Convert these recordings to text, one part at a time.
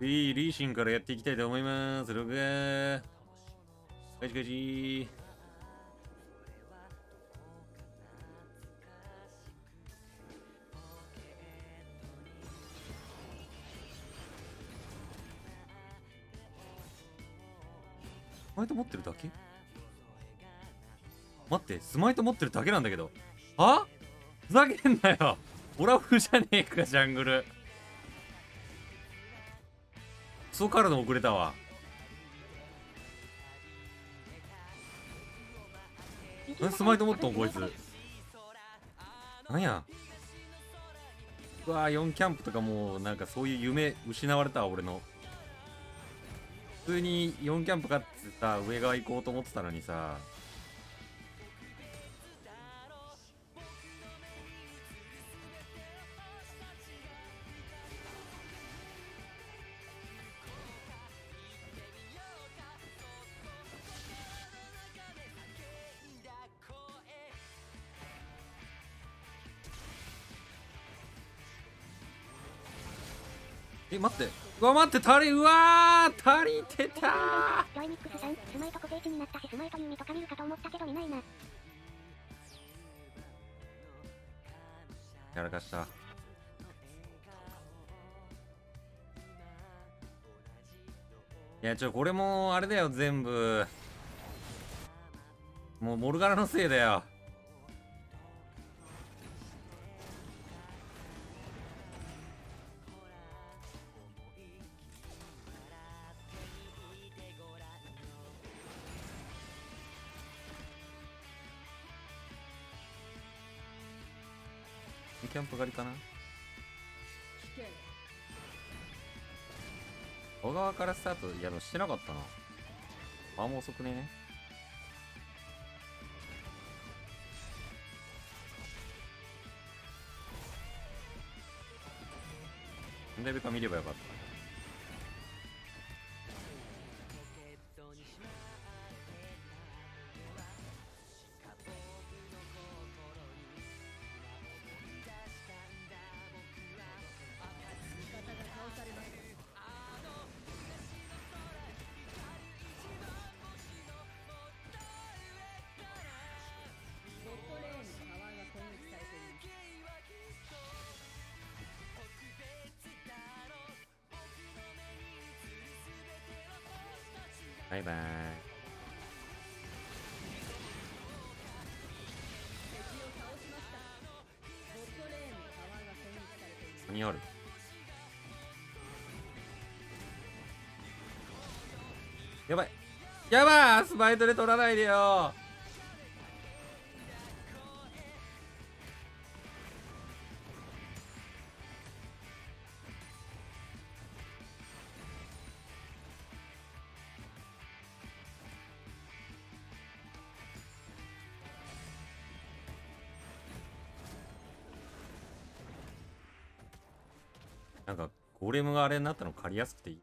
リーシンからやっていきたいと思います。録画。ガチガチ。スマイト持ってるだけ？待って、スマイト持ってるだけなんだけど。は？ふざけんなよ。オラフじゃねえか、ジャングル。クソからの遅れたわ。スマイト持っとんこいつ。なんや。うわぁ、4キャンプとかもうなんかそういう夢失われたわ、俺の。普通に4キャンプ勝ってさ、上側行こうと思ってたのにさ。え、待って、うわ、待って、足りてたー。ライミックスさん、スマイト固定値になったし、スマイト弓とか見るかと思ったけどいないな。やらかした。いや、これもあれだよ、全部。もうモルガラのせいだよ。キャンプ狩りかな。小川からスタート、いや、してなかったな。あ、もう遅くね。レベルか見ればよかった。バイバーイ。何ある？やばいやばい、スマイトで取らないでよ。なんかゴレムがあれになったの借りやすくていい。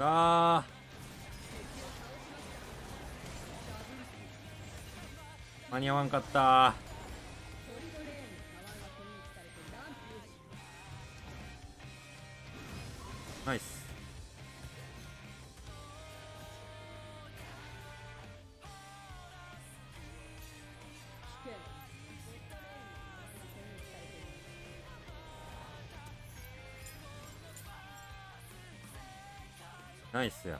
あー、間に合わんかったー。ナイス。ナイスや。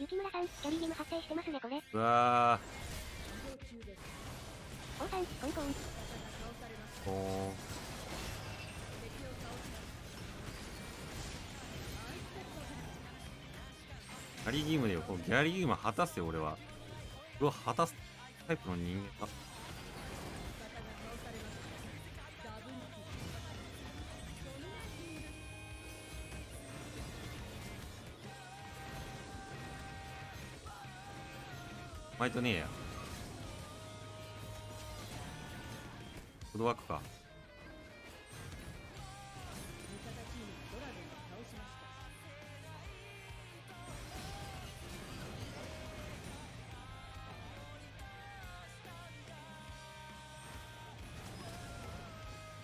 雪村さん、キャリリム発生してますねこれ。うわー。王さん、コンコン。おー。ャリギウムでよ、このギャリギウム果たすよ、俺は。俺は果たすタイプの人間だ。お前とねえや。フードワークか。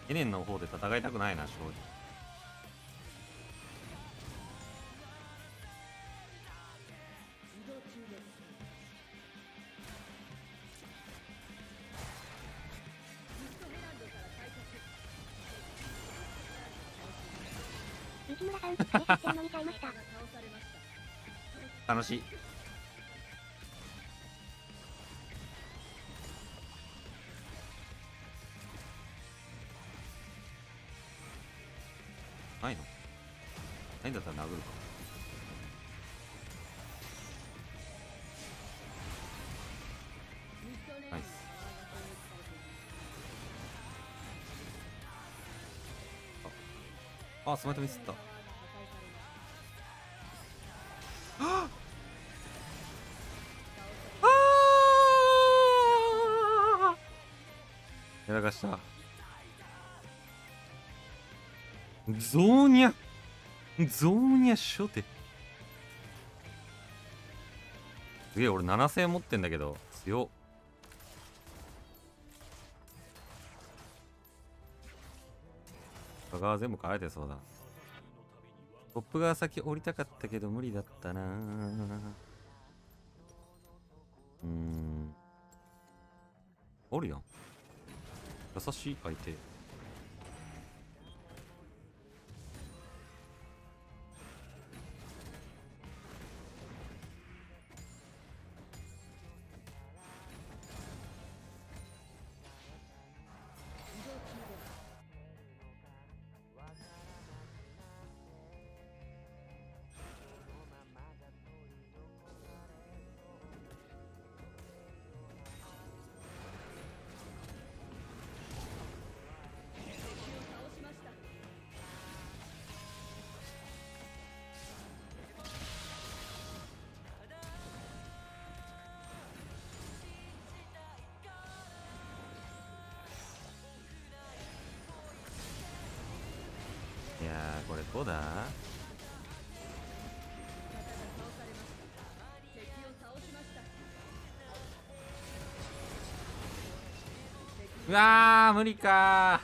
エレンの方で戦いたくないな、正直。楽しい。ないの？ないんだったら殴るか。ナイス。あ、スマイトミスった。ああ。やらかした。ゾーニャ、ゾーニャ初手。すげえ、俺7000持ってんだけど、強っ。他が全部変えてそうだ。トップが先降りたかったけど無理だったな。おるやん。優しい相手。これどうだ？うわー無理か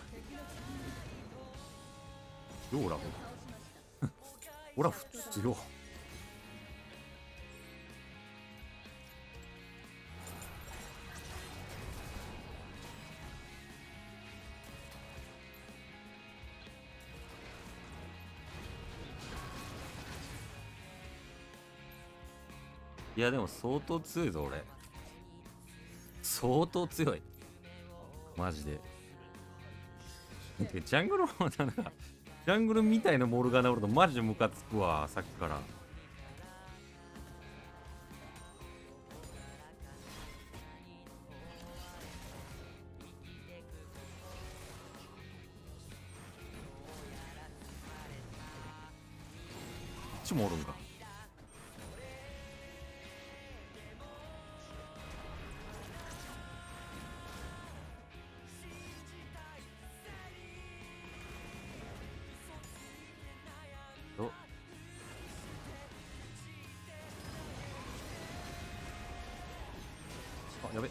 ー。どうオラフオラフ強っ。いやでも相当強いぞ俺。相当強いマジで。てかジャングルなんかジャングルみたいなモルガナおるとマジでムカつくわさっきから。こっちもおるんか。やべ。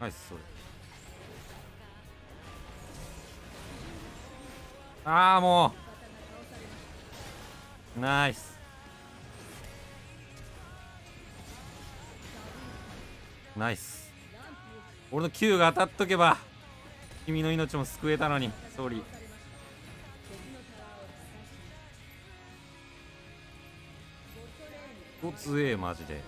ナイスそれ。ああもう。ナイス。ナイス。俺の Q が当たっとけば君の命も救えたのに。ソーリー。こ強えマジで。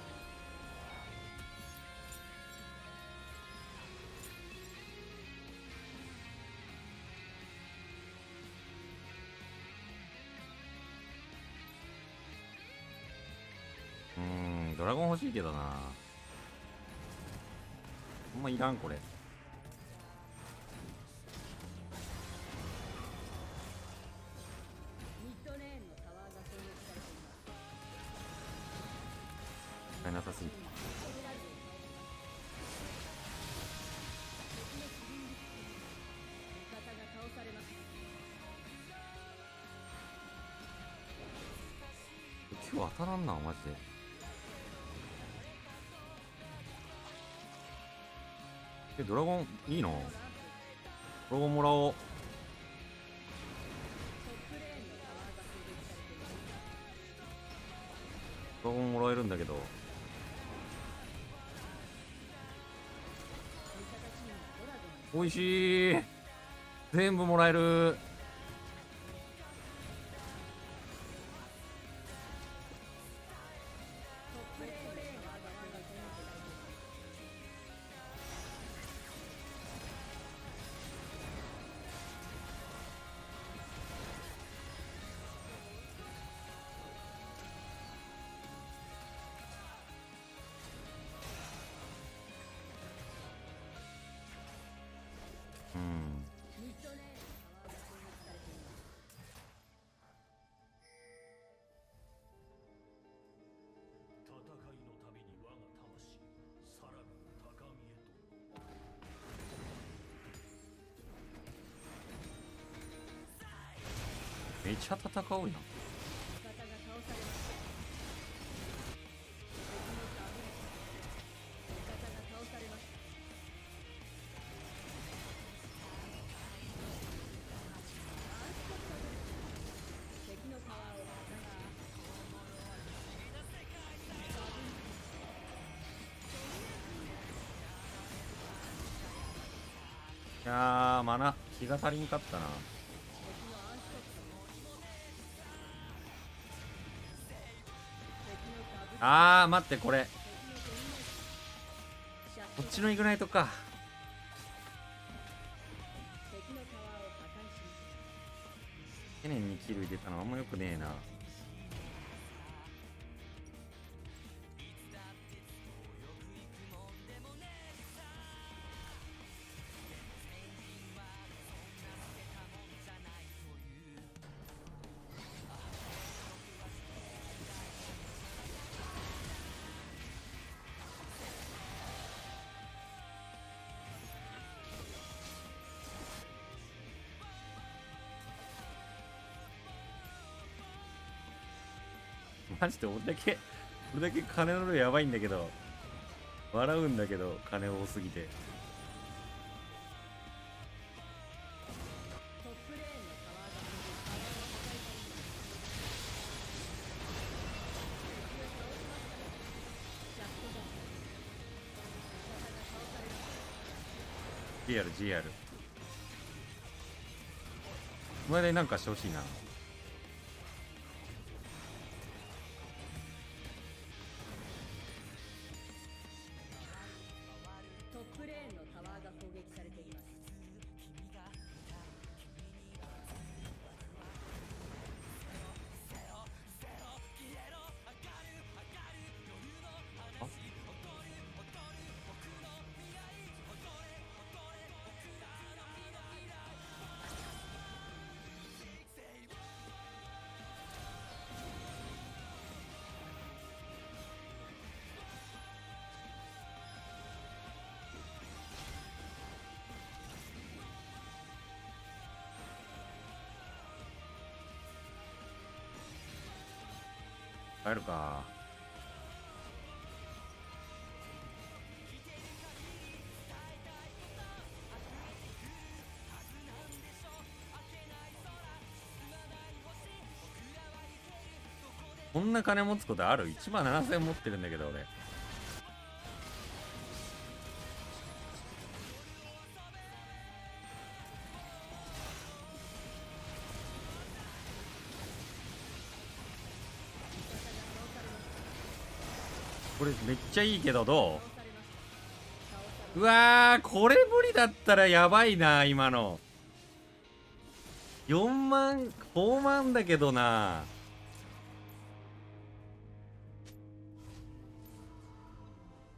ドラゴン欲しいけどな。ほんまいらんこれ。なさすぎ。今日当たらんなマジで。ドラゴンいいの？ドラゴンもらおう。ドラゴンもらえるんだけど。おいしい、全部もらえる。めちゃ戦おうやん。いやー、マナ気が足りんかったな。あー待って、これこっちのイグナイトか。去年にキル入れたのあんまよくねえな。マジで俺だけ金の量やばいんだけど、笑うんだけど金多すぎて。GR お前でなんかしてほしいな。帰るか。こんな金持つことある？ 1万7000持ってるんだけど俺。これめっちゃいいけど、どう？うわー、これ無理だったらやばいな。今の4万4万だけどな。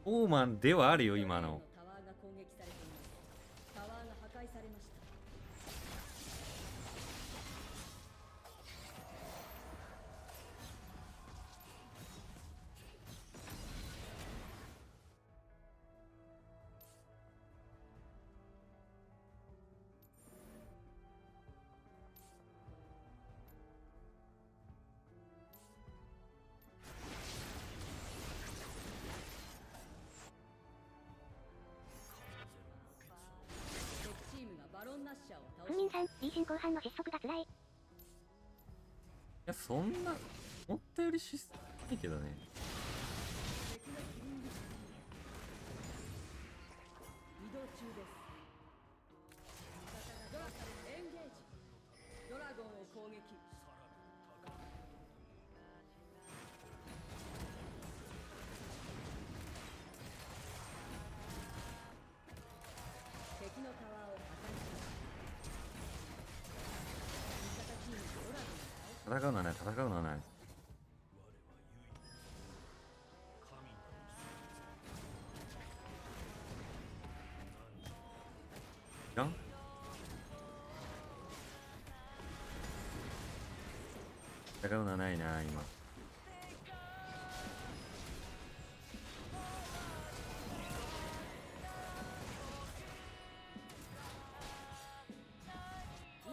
オーマンではあるよ今の。ムンミンさん、リーシン後半の失速が辛い。いや、そんな思ったより失速ないけどね。戦うのはない、戦うのはない。いらん？戦うのはないな今。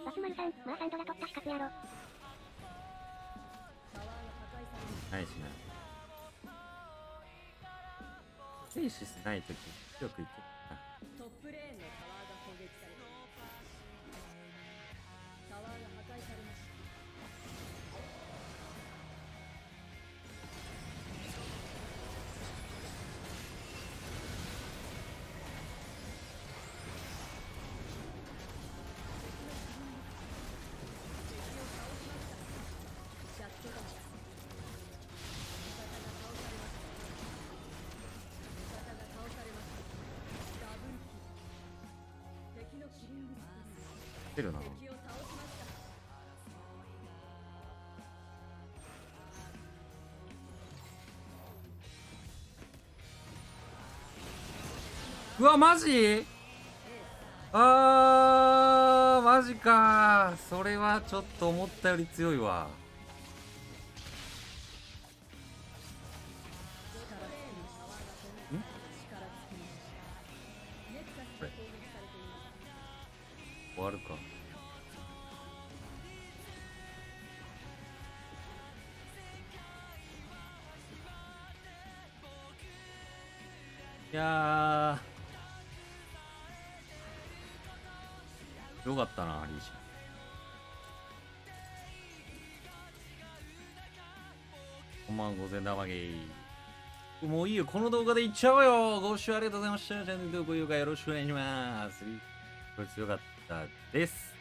マシュマルさん、マーサンドラ取った資格やろ。ないしない。セイシスないとき強くいけるな。トップレーンのタワーが攻撃された。タワーが破壊されました。てるな。うわマジ？あーマジか。それはちょっと思ったより強いわ。終わるか。いやーよかったなリーシン。5万5000玉ゲー。もういいよ、この動画でいっちゃおうよ。ご視聴ありがとうございました。チャンネル登録、高評価よろしくお願いします。これ強かったです。